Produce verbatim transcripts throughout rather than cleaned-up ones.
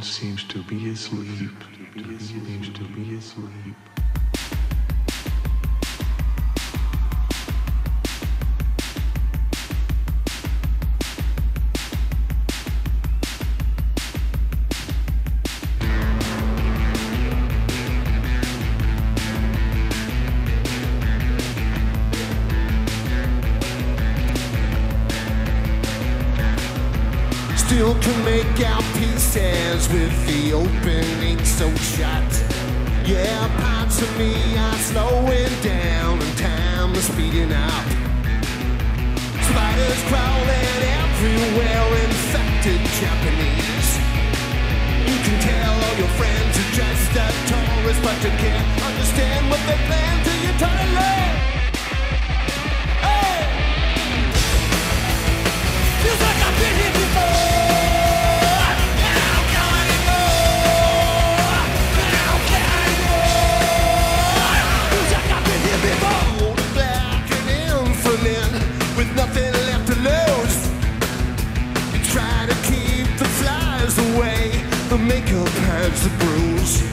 Everyone seems to be asleep. Seems to be asleep. Still can make out pieces with the opening so shut. Yeah, parts of me are slowing down and time is speeding up. Spiders crawling everywhere, infected Japanese. You can tell all your friends are just a tourist, but you can't understand what they plan till you turn and learn. Hey! Feels like I've been here before. Nothing left to lose. You try to keep the flies away, the makeup hides the bruise.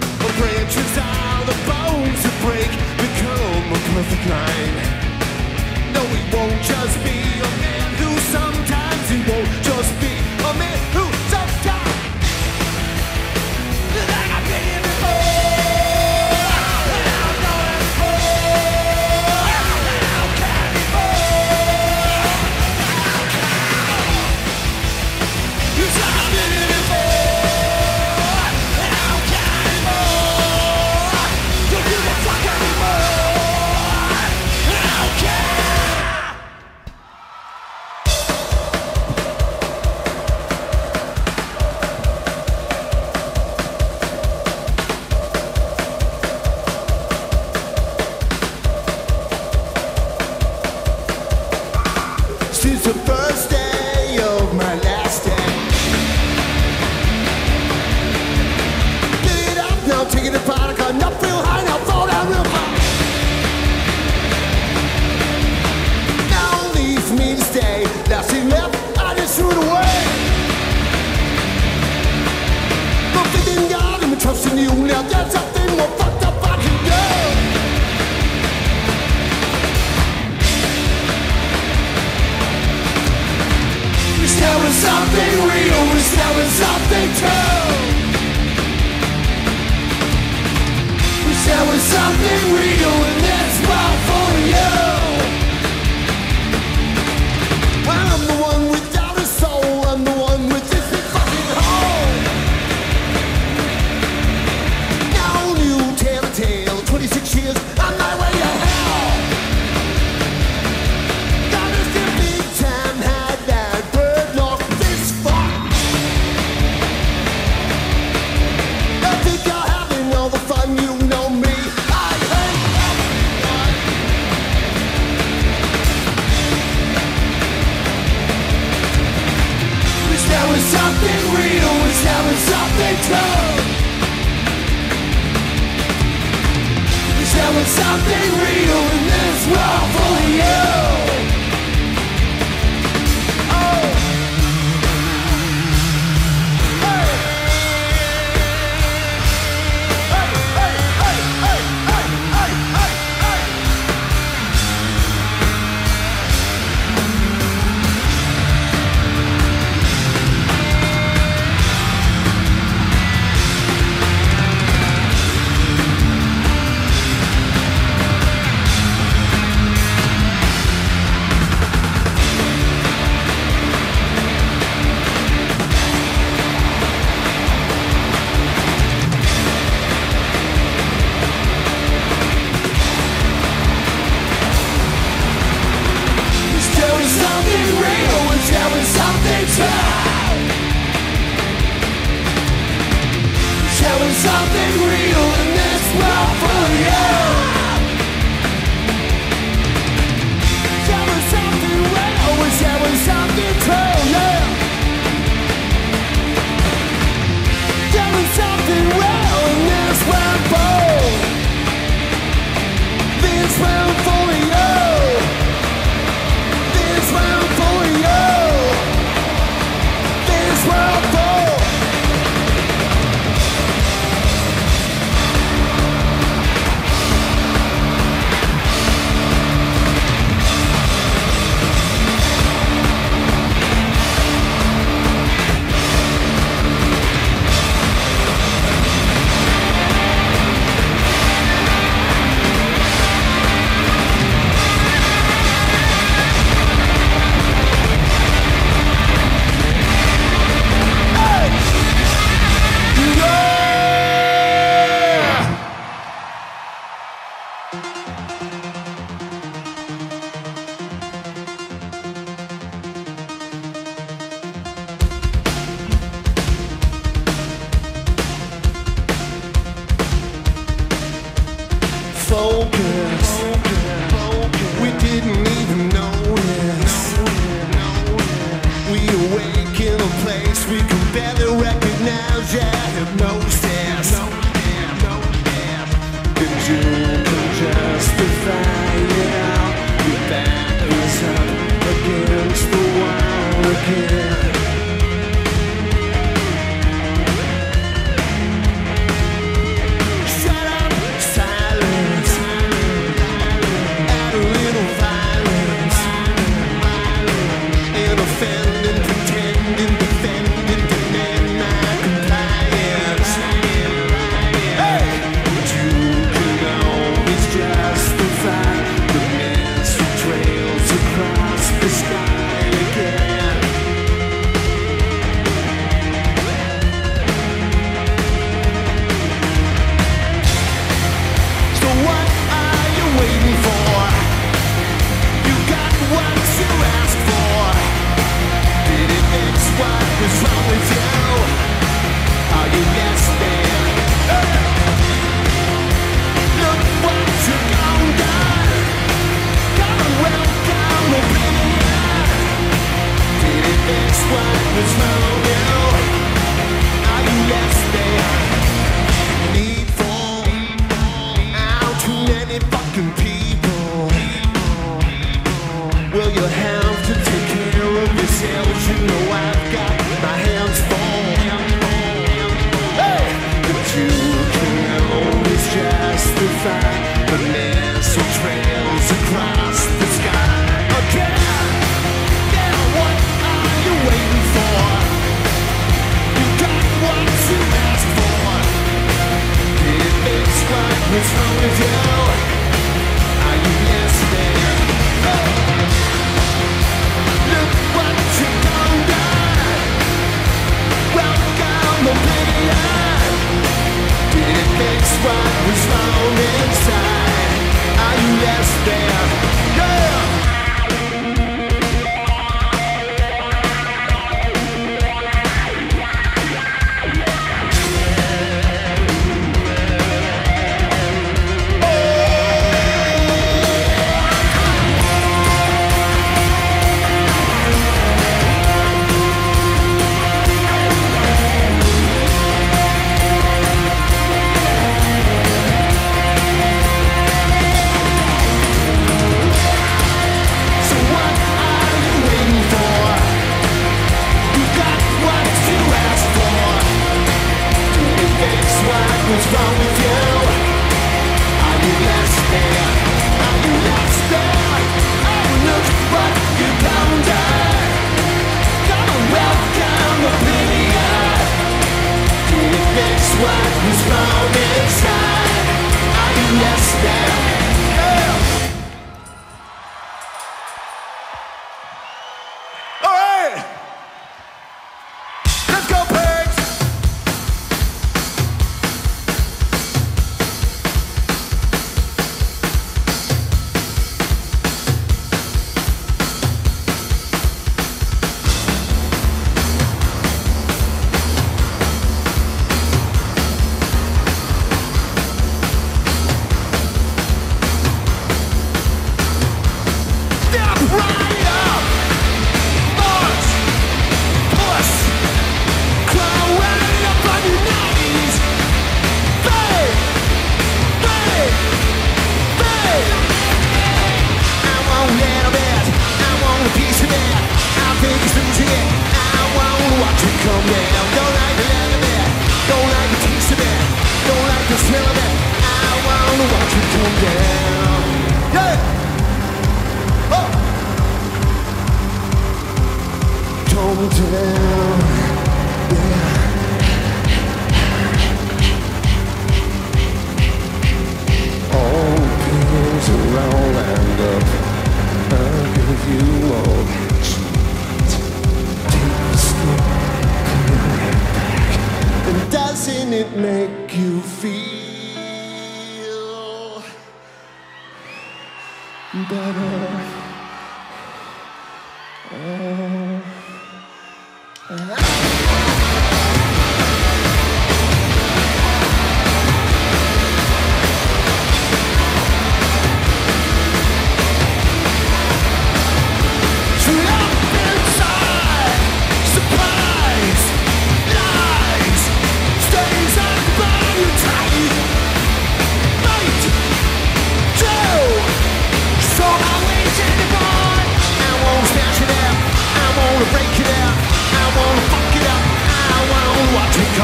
The branches are the bones that break, become a perfect line. No, he won't just be a man who sometimes, he won't just be a man who sometimes. Like I've been here before. didn't even notice. We awake in a place we can barely recognize. Yeah, hypnosis. And you can justify it out. Your back is up against the wall again.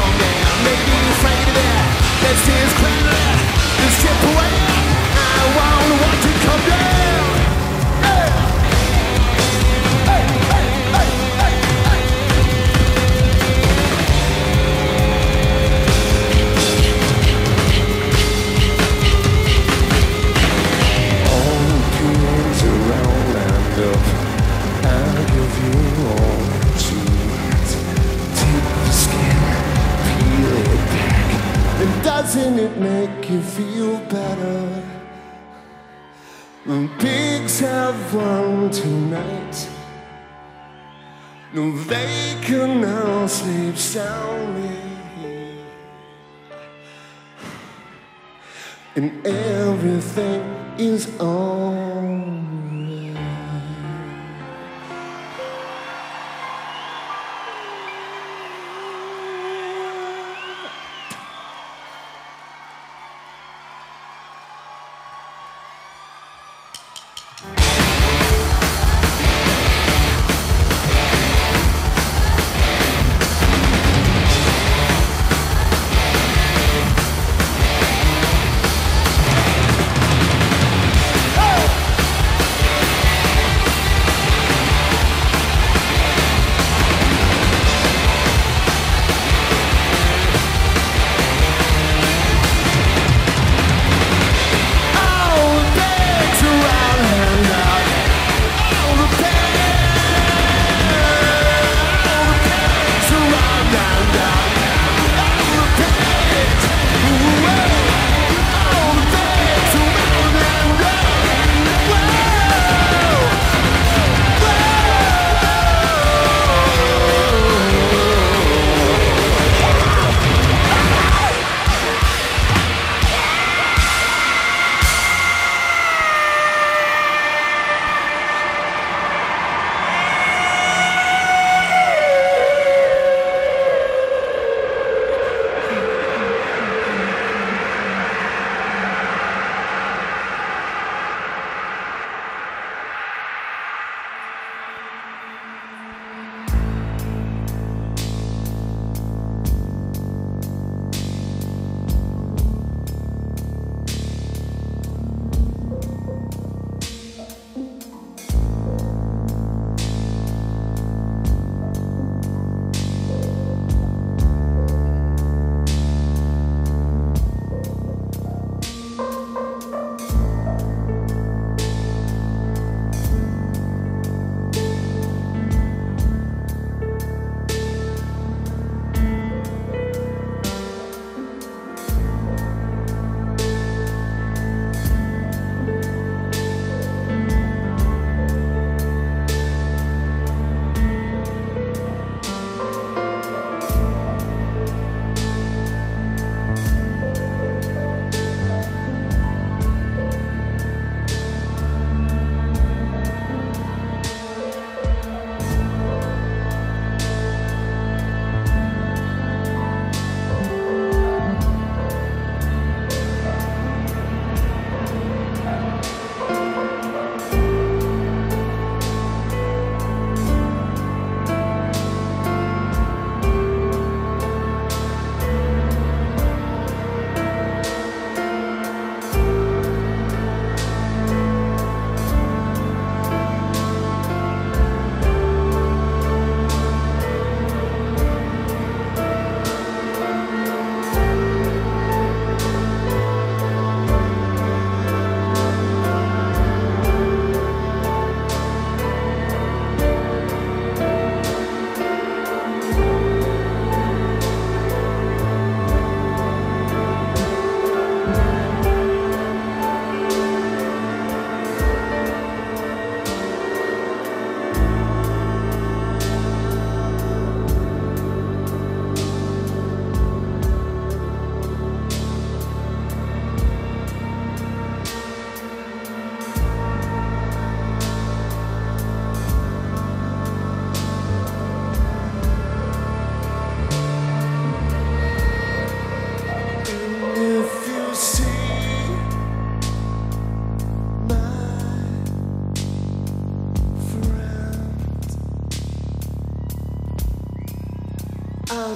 calm down. Maybe you're afraid of that. Let's just clean it out. Let's strip away. I wanna watch it come down. Hey, hey, hey, hey, hey, hey. All the feelings around lined up. I'll give you all the cheese. Take the skin, peel it back. And doesn't it make you feel better? The pigs have won tonight. No, they can now sleep soundly. And everything is alright.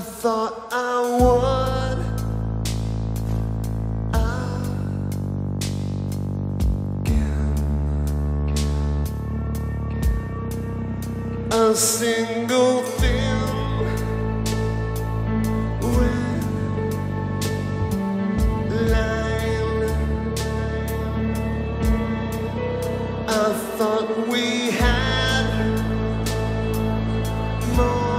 thought I would. Again, a single thing with line. I thought we had more.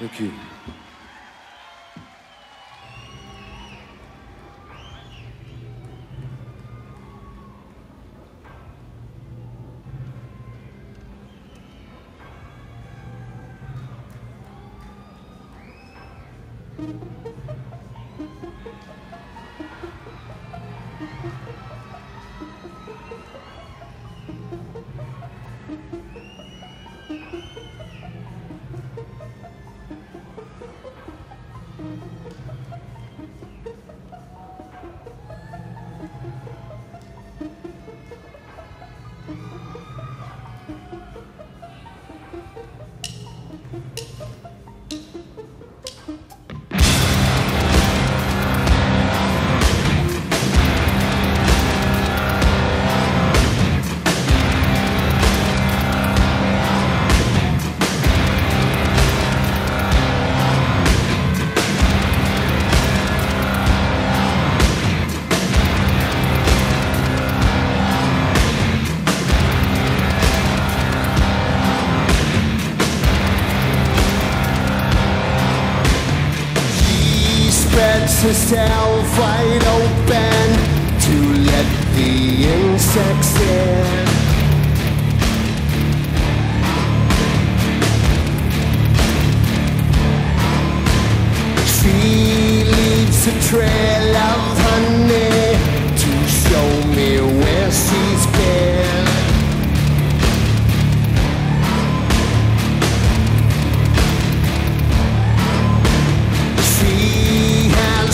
Thank you. Herself wide open to let the insects in. She leaves a trail of honey to show me where she's been.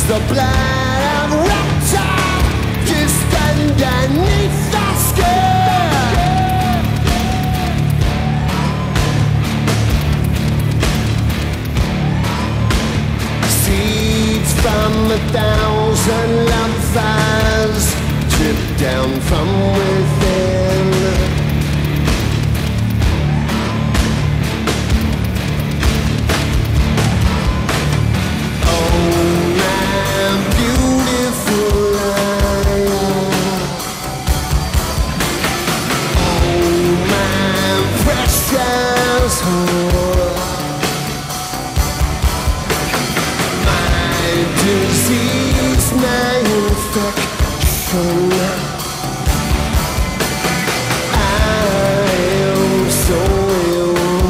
The blood of rapture just underneath the skin. Seeds from a thousand lovers drip down from within. I am so ill.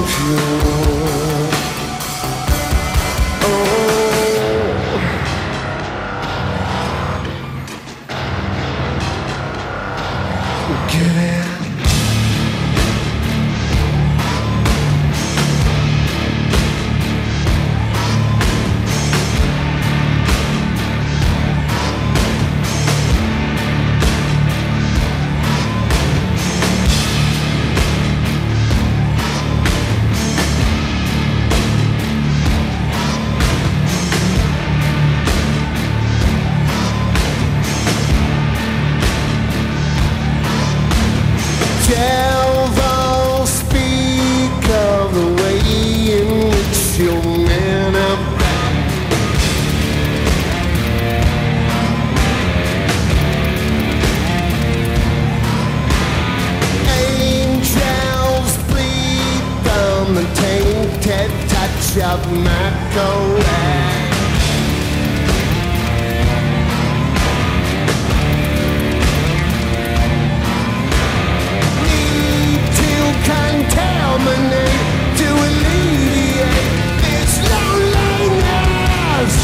Of my corral. Need to contaminate to alleviate this loneliness.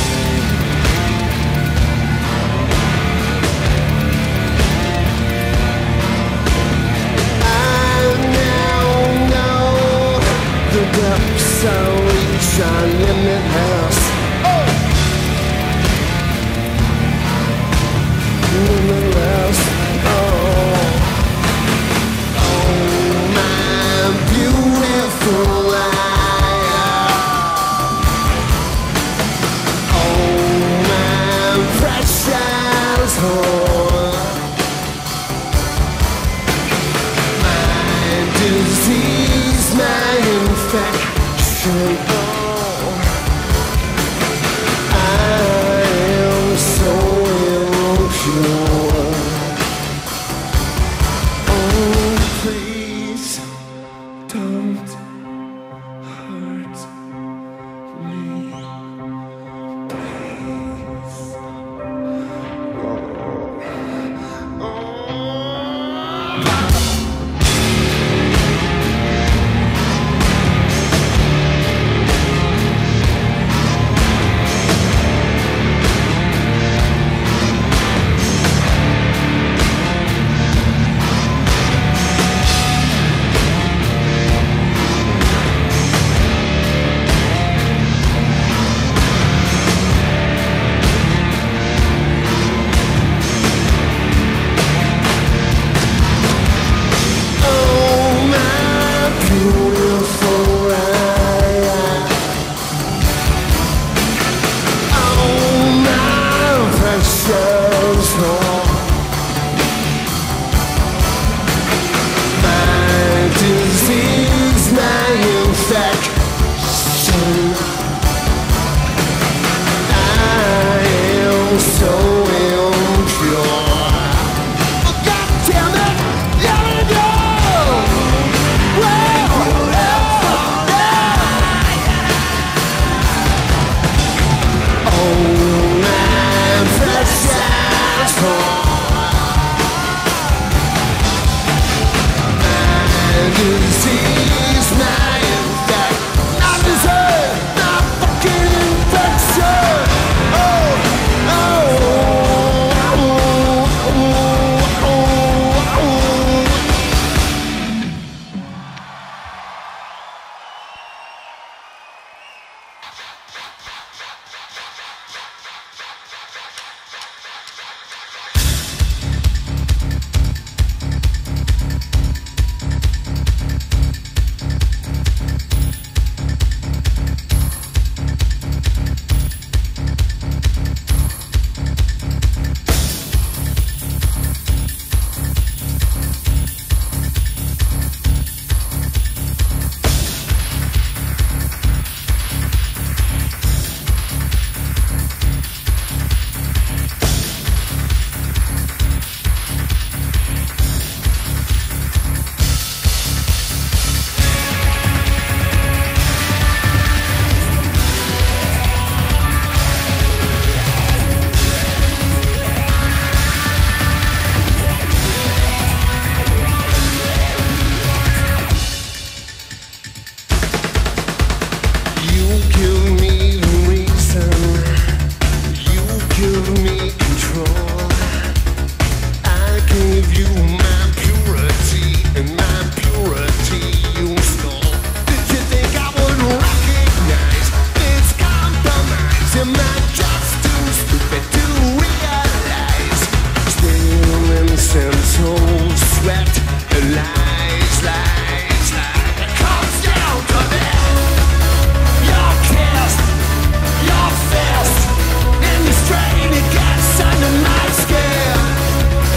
I now know the depths of I'm in the house. Oh. In the house. Oh. Oh, my beautiful eye. Oh, my precious whore. My disease, my infection. Oh, my precious. swept alive, lies, lies. It comes down to this: your kiss, your fist, and the strain it gets under my skin.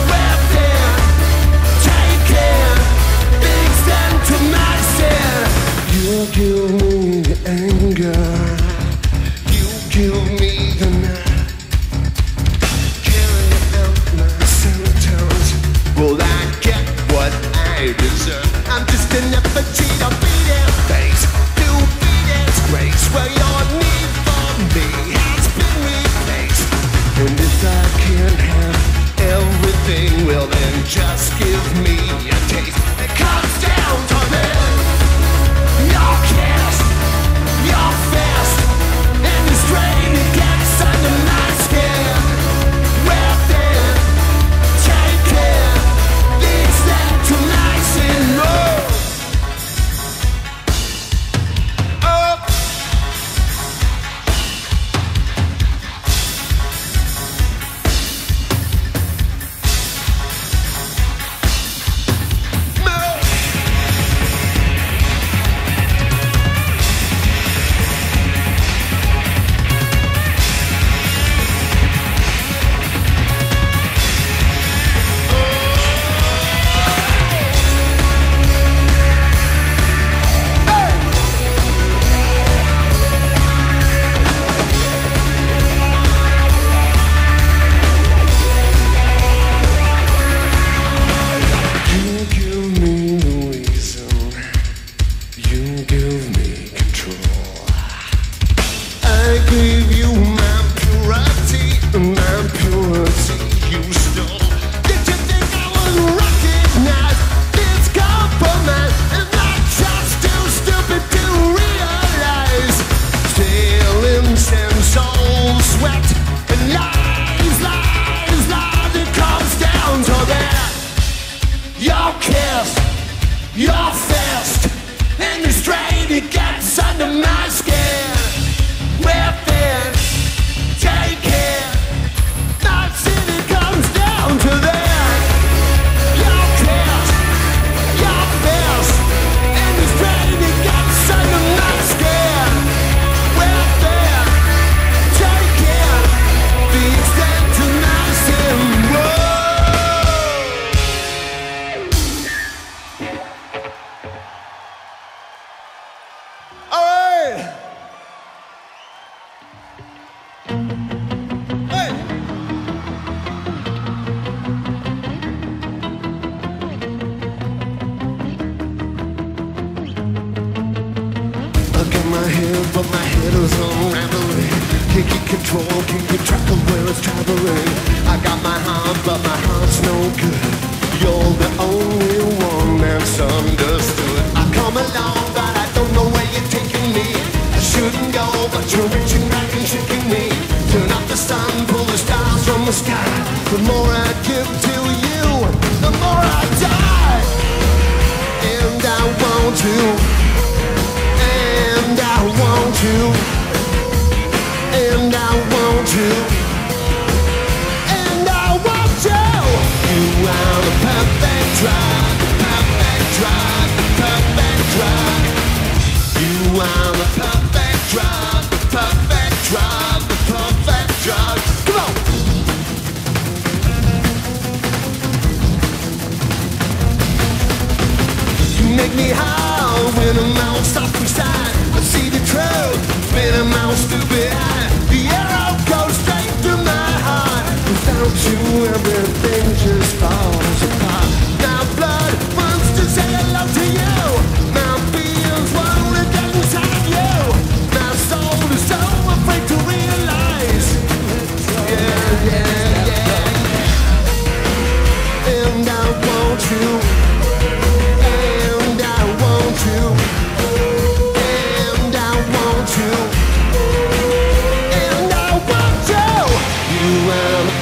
Whipped in, taken, things done to my sin. You give me the anger, you give me the night. I'm just an effigy to beat it. Face to beat its grace, where your need for me has been replaced. And if I can't have everything, well then just give me a taste. It comes down to this: your kiss, your fist, and the strain it gets under my skin. Whipped in, taken, these that tonight.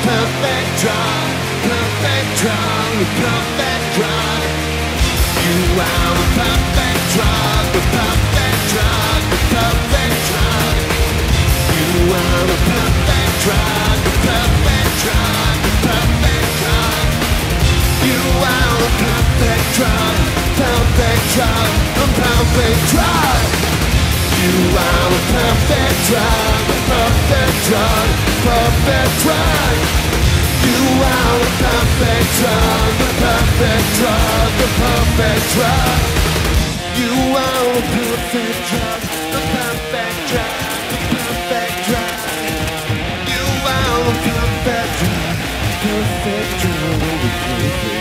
Perfect drug, the perfect drug, the perfect drug. You are the perfect drug, a perfect drug. You are a perfect drug, a perfect drug, perfect drug. You are a perfect drug, a perfect drug, a perfect drug. You are a perfect drug, a perfect drug, a perfect drug. You are a perfect drug, a perfect drug, a perfect drug.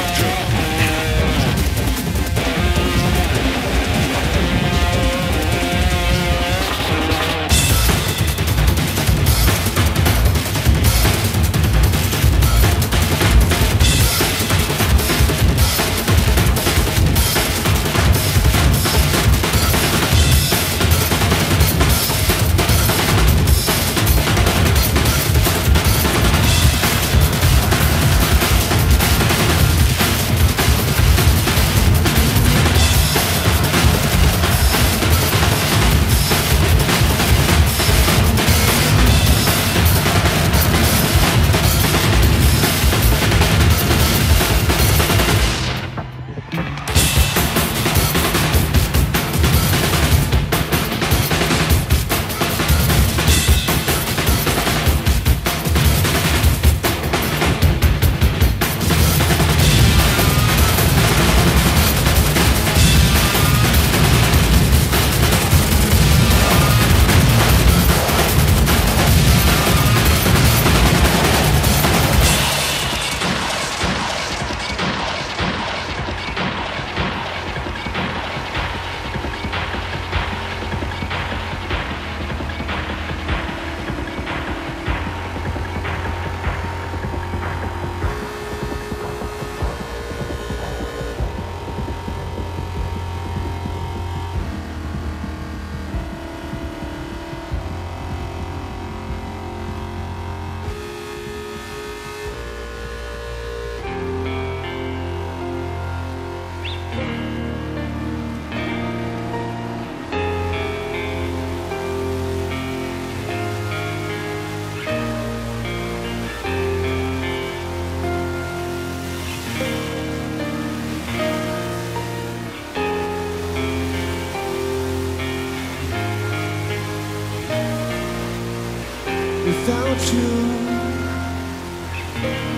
Without you,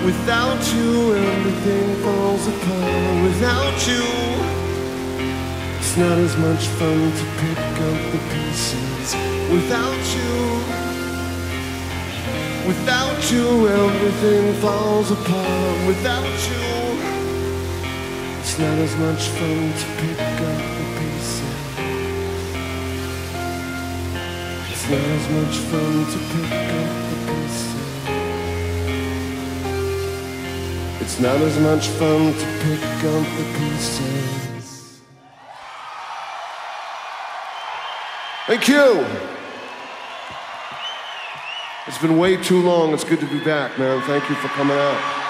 without you, everything falls apart. Without you, it's not as much fun to pick up the pieces. Without you, without you, everything falls apart. Without you, it's not as much fun to pick up the pieces. It's not as much fun to pick up the pieces. It's not as much fun to pick up the pieces. Thank you! It's been way too long. It's good to be back, man. Thank you for coming out.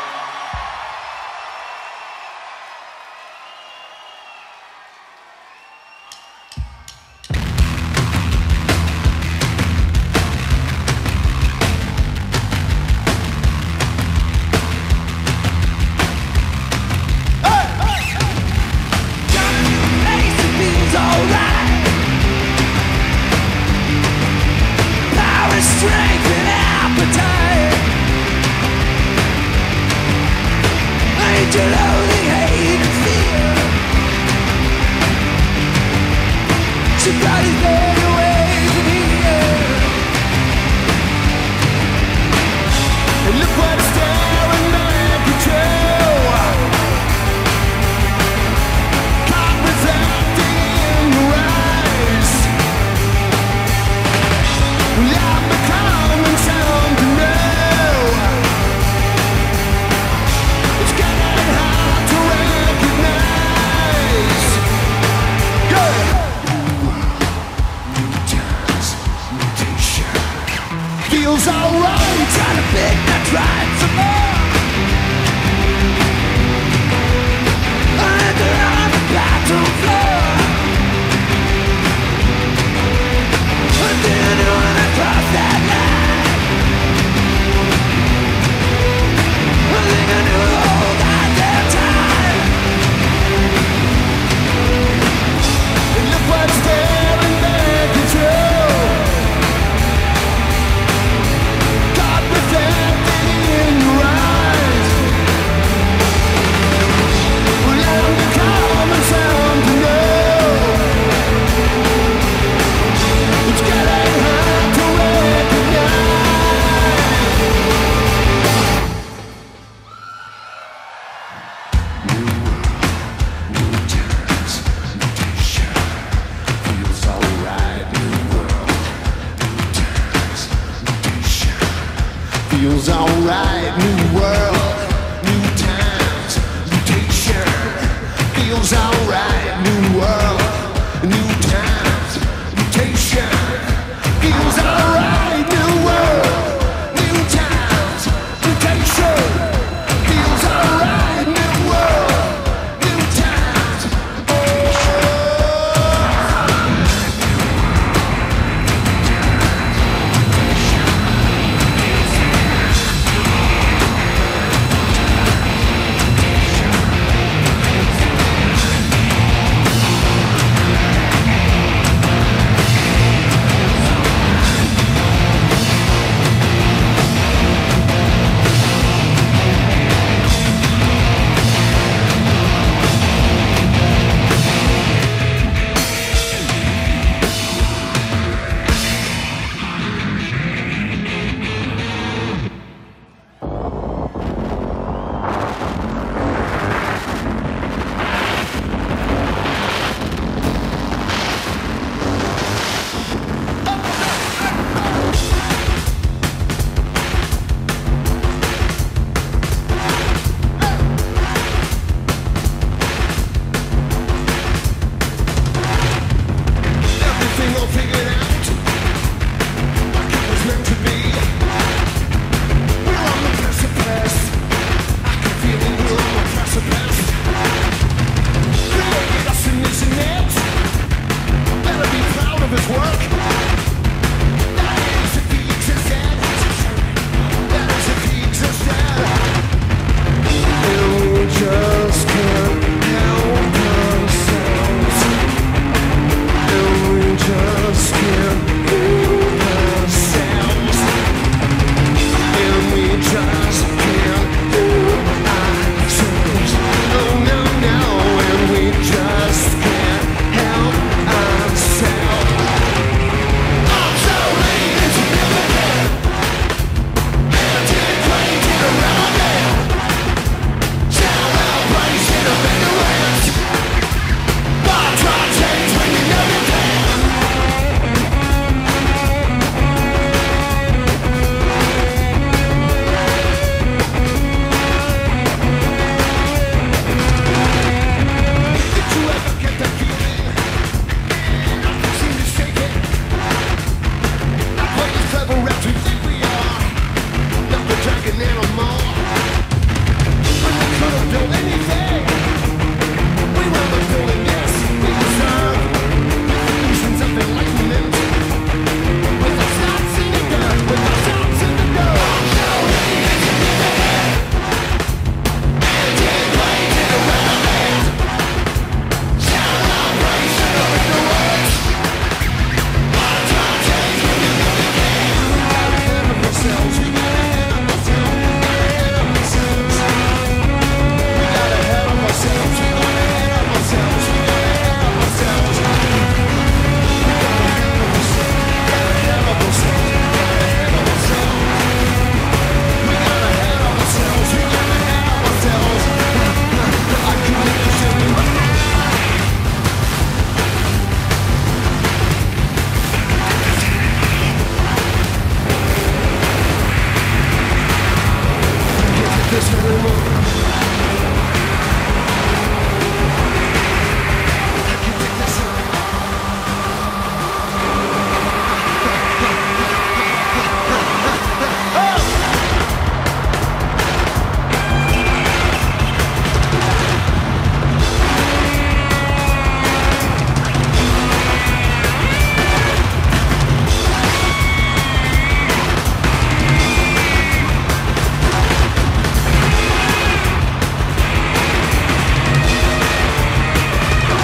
God,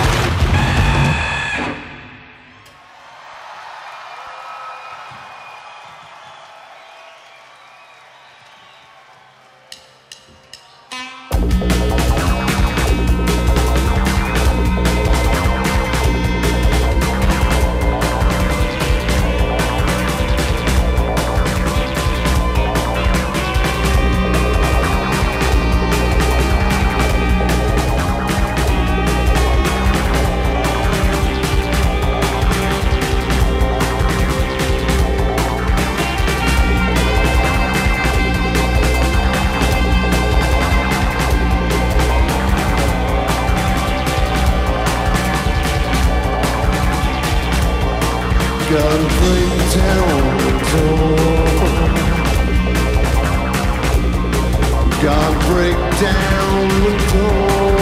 break down the door.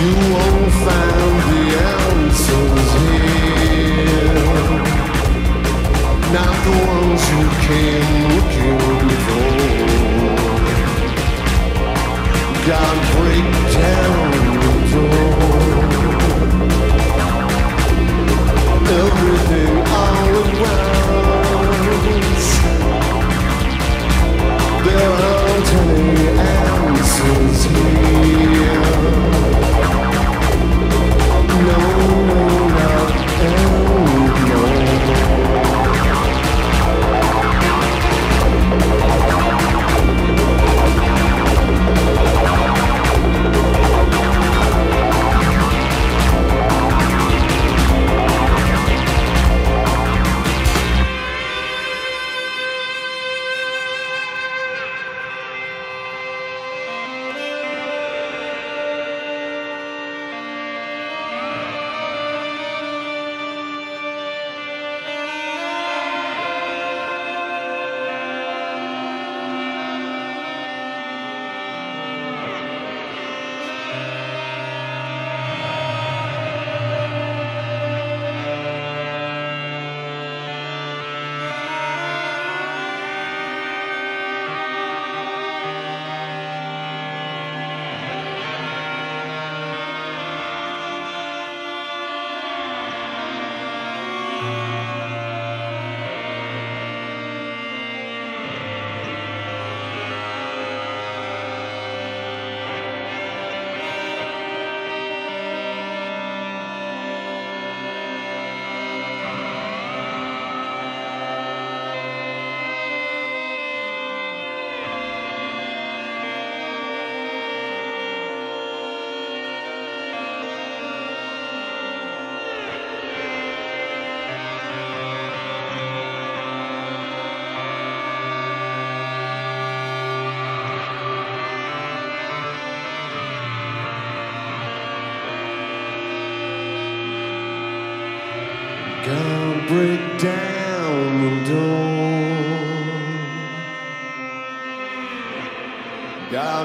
You won't find the answers here. Not the ones you came looking for.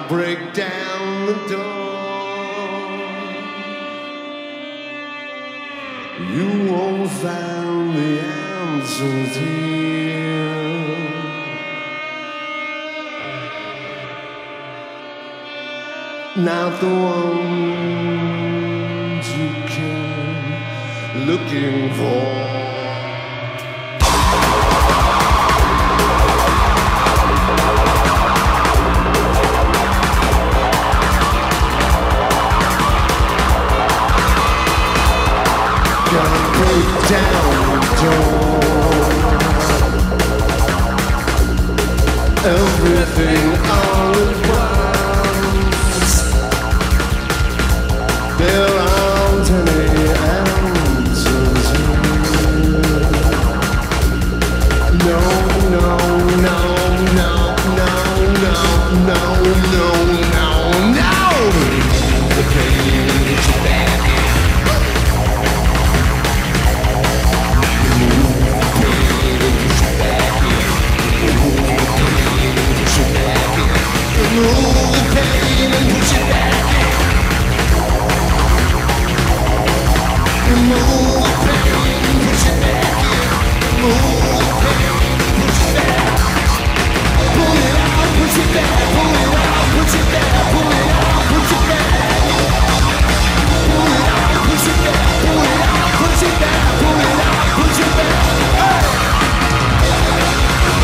Break down doors, everything all at once. There aren't any answers here. No, no, no, no, no. no, no, no, no. The pain is back. The pain is back. The pain is back. Move pain, push it back in. Move pain, push it back. Pull it out, push it back. Pull it out, push it back. Pull it out, push it back. Pull it out, push it back. Pull it out, push it back. Pull it out, push it back. Away.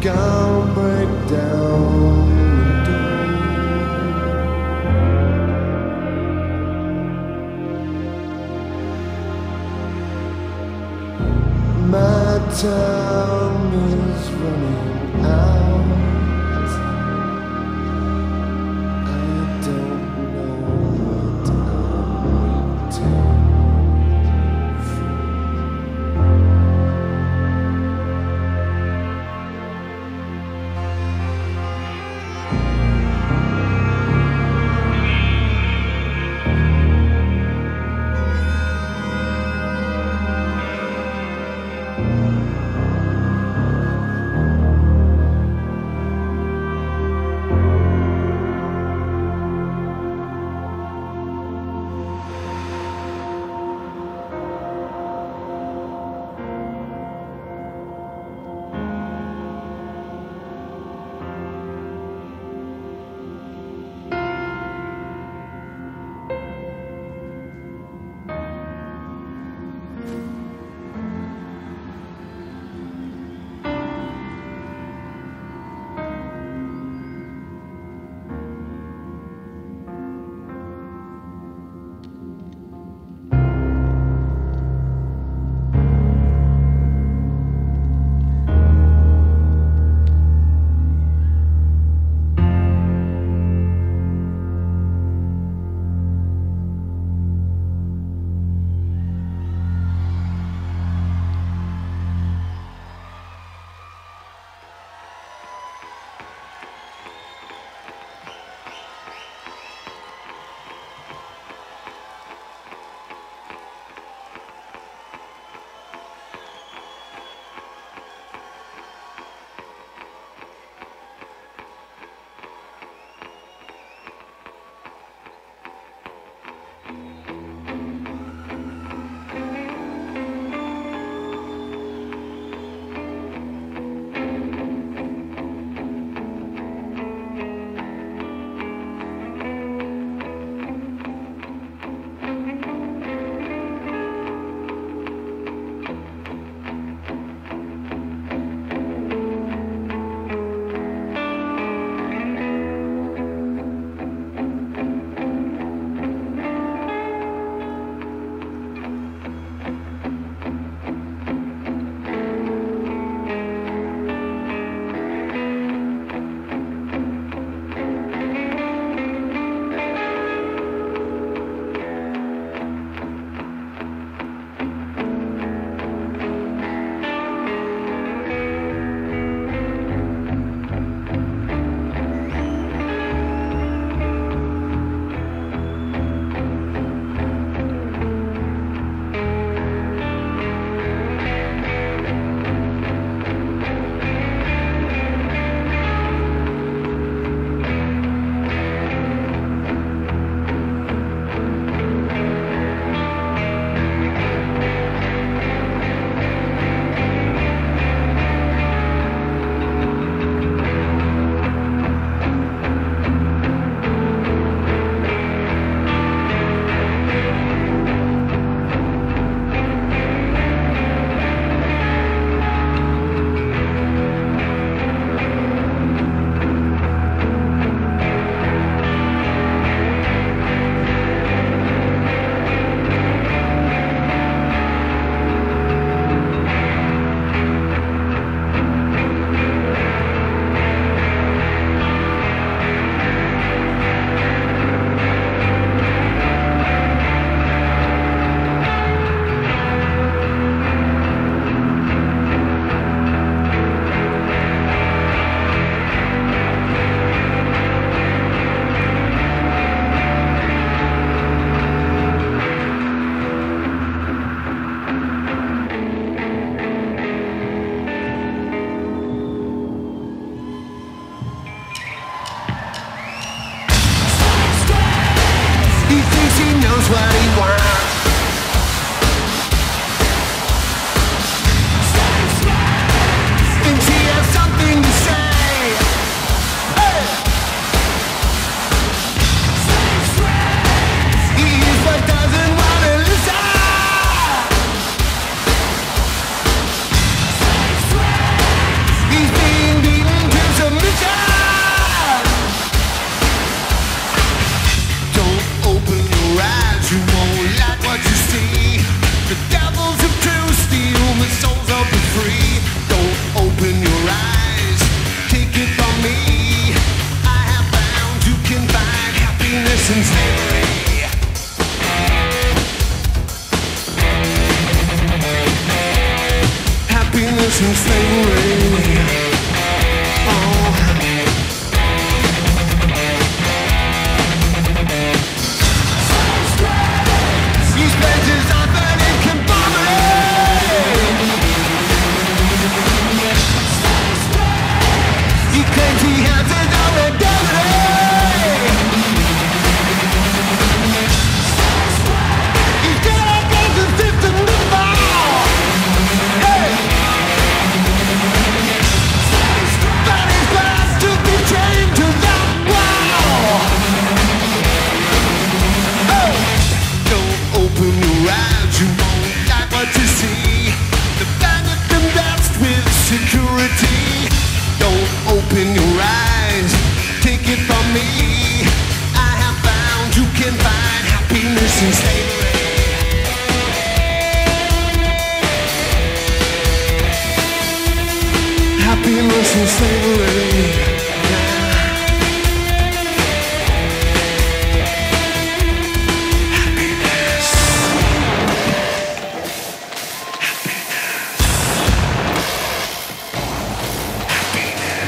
gonna break down the door. My time is running out. I don't know what I'm waiting for. and slavery. Oh. Loose pages are burning conformity. He claims he has it. And slavery. Happiness and slavery. Happiness. Happiness.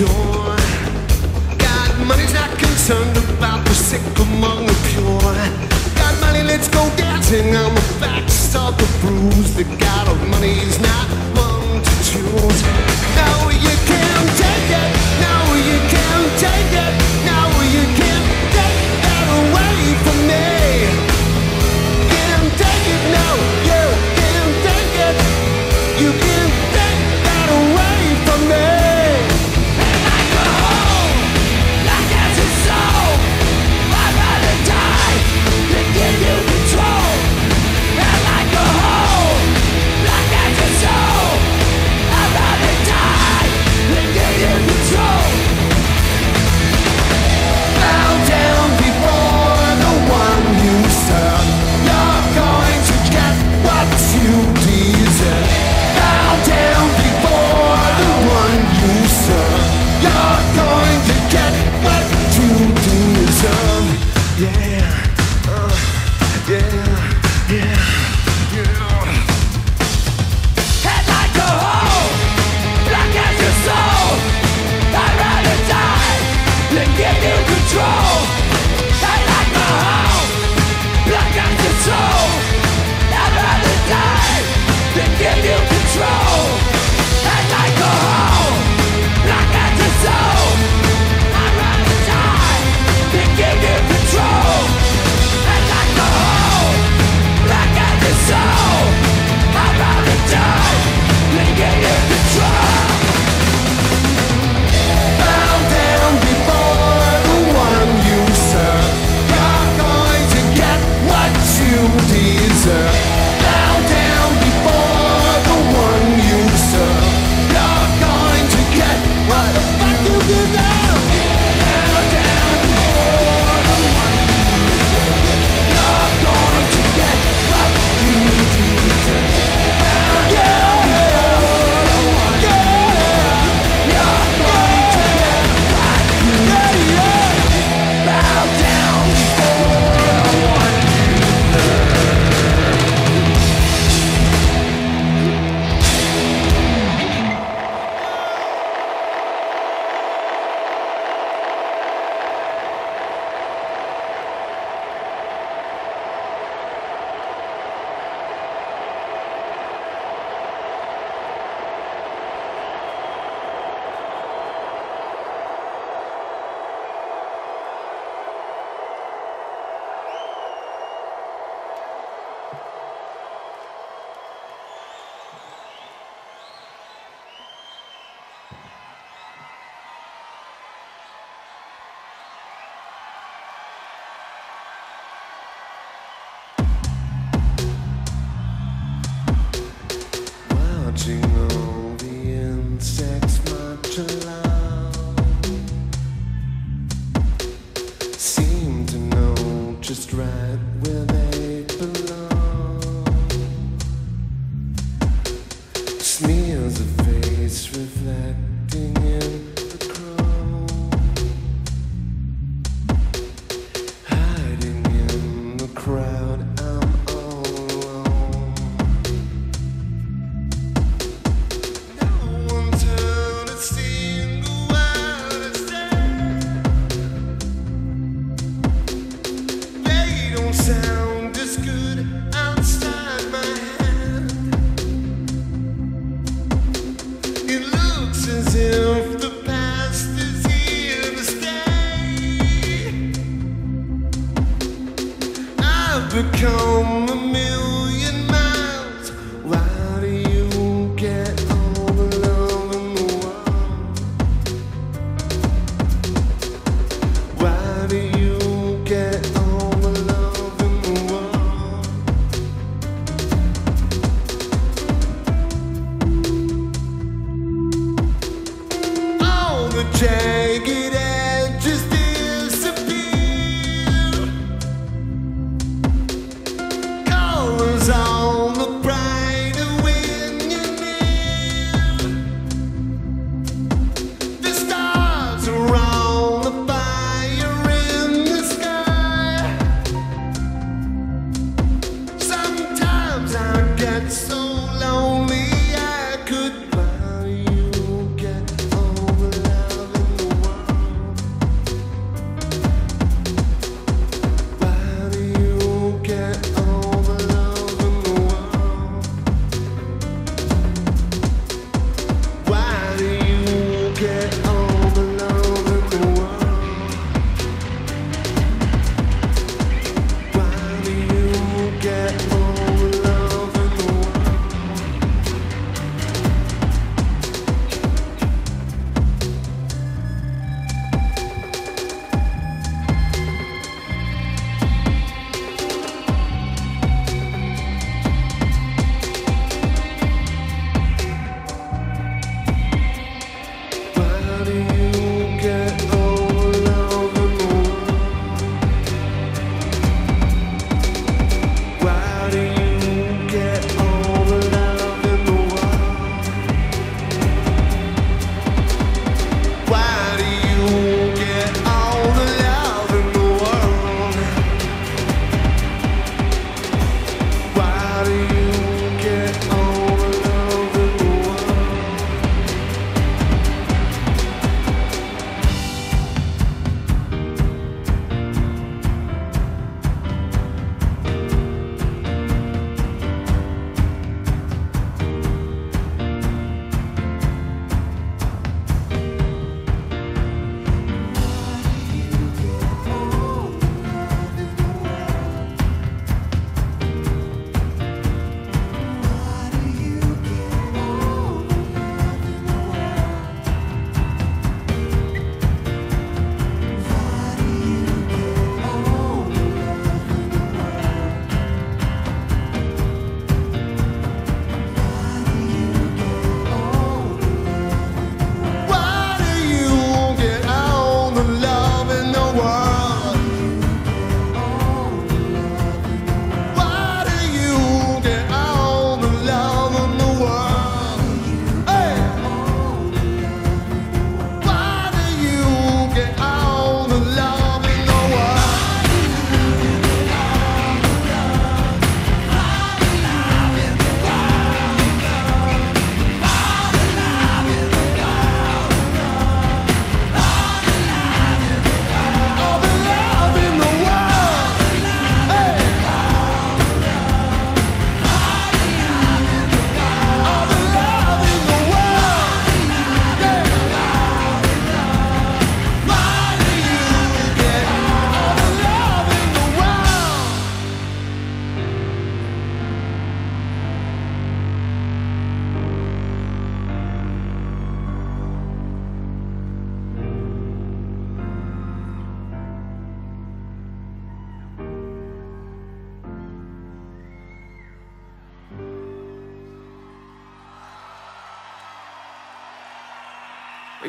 cure. God, money's not concerned about the sick among the pure. Got money, let's go dancing on the backs of the bruised. The God of money's not one to choose. No, you can't take it. No, you can't take it. No, you can't take that away from me. Can't take it, no, you can't take it. You can't take that away from me. So lonely I could buy you, get all the love.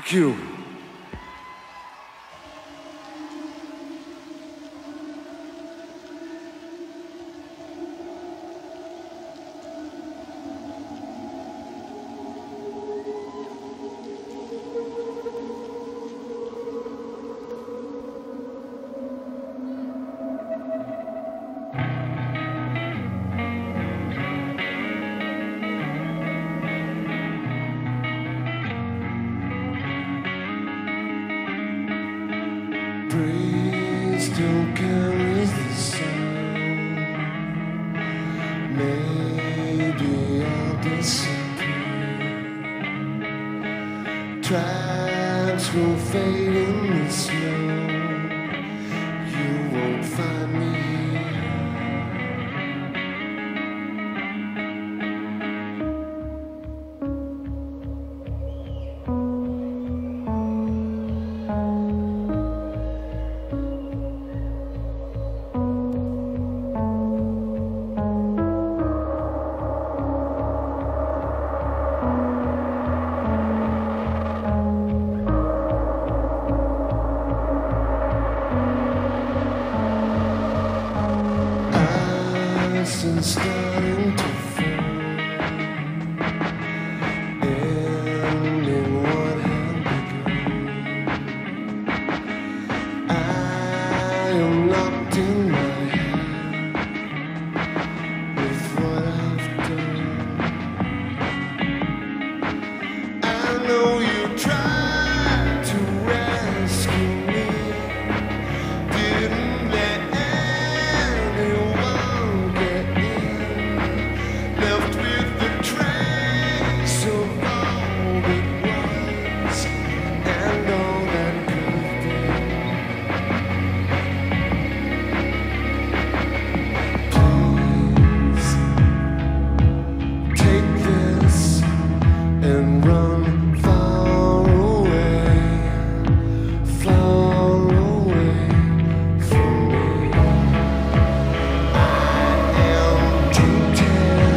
Thank you. Tribes will fade in the snow. You won't find me and starting to fall, ending what had begun. I am locked in my head with what I've done. I know you tried to rescue me, didn't let anyone and run far away, far away from me. I am to tell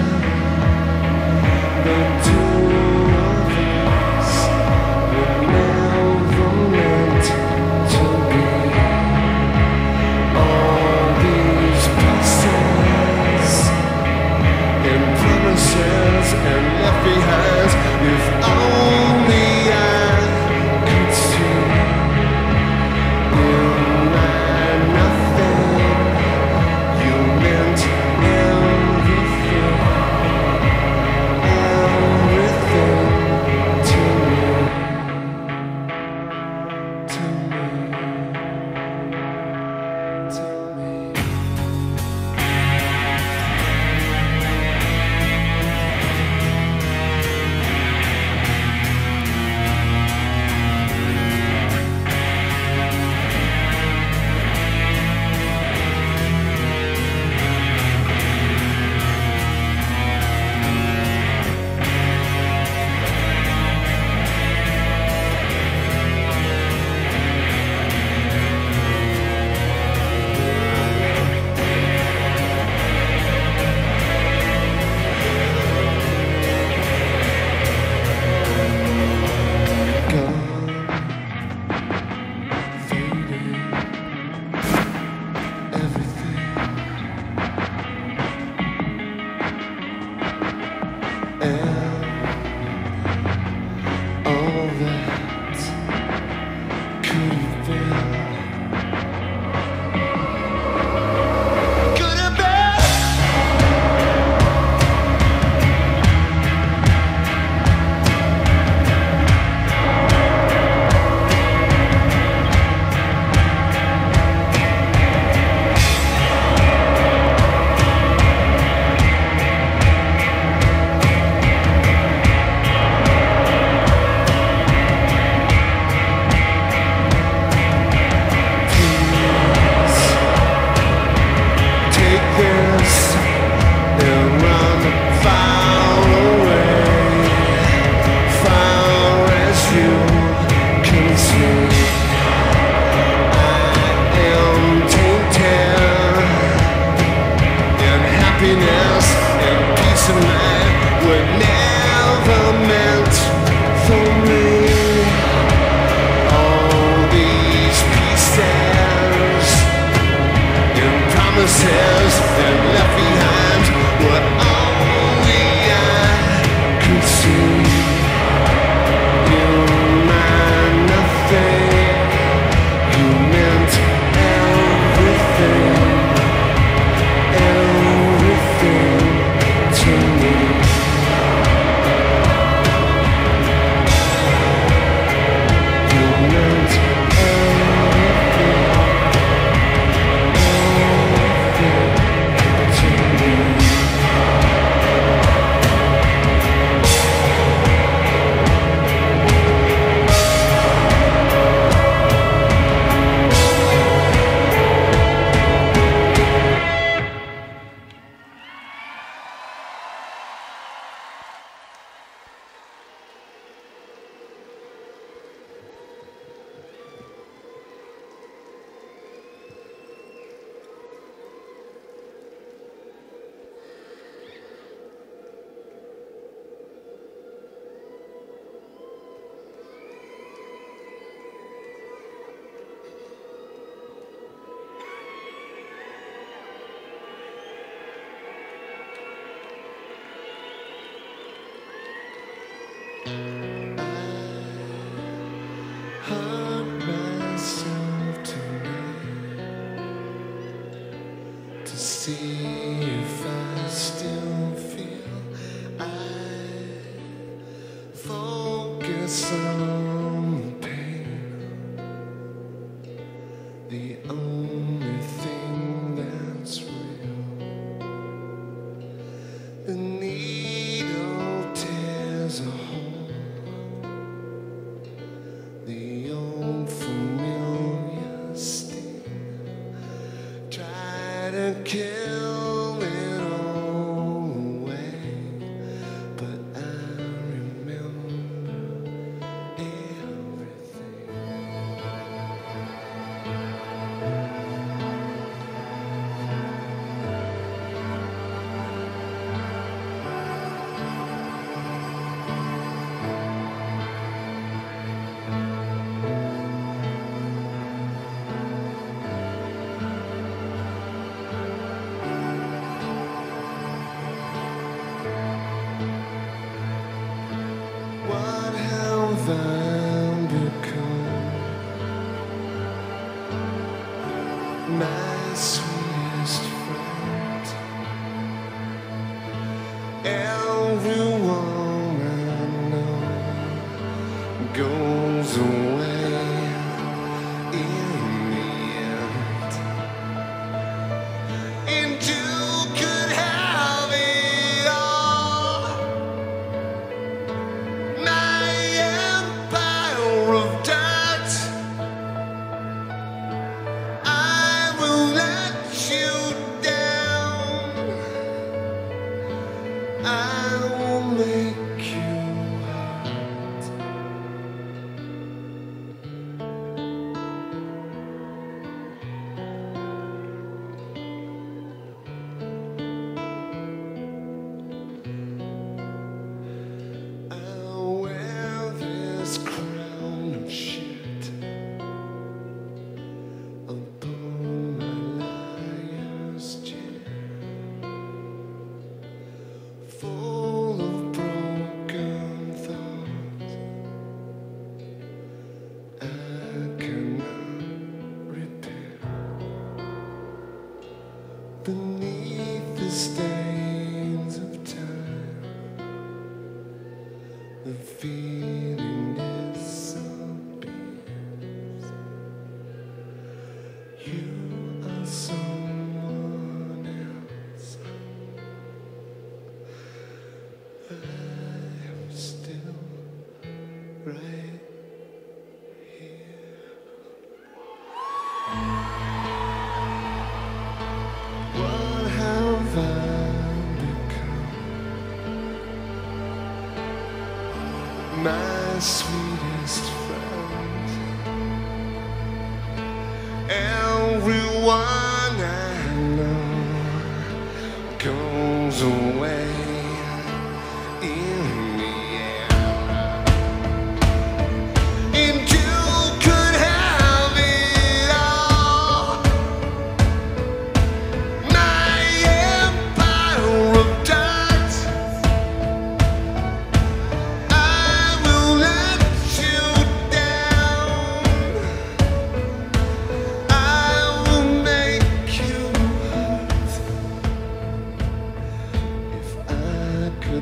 the two of us were never meant to be. All these pieces and promises and left behind. If only I could see in my nothing you meant everything, everything to me, to me, to me. And peace of mind were never meant for me. ourselves and left behind were only I could see. You meant nothing, you meant everything, everything to me. You meant everything, everything to me.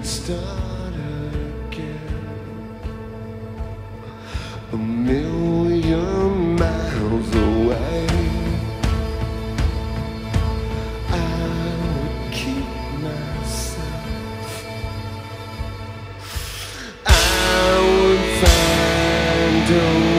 could start again a million miles away. I would keep myself. I would find a way.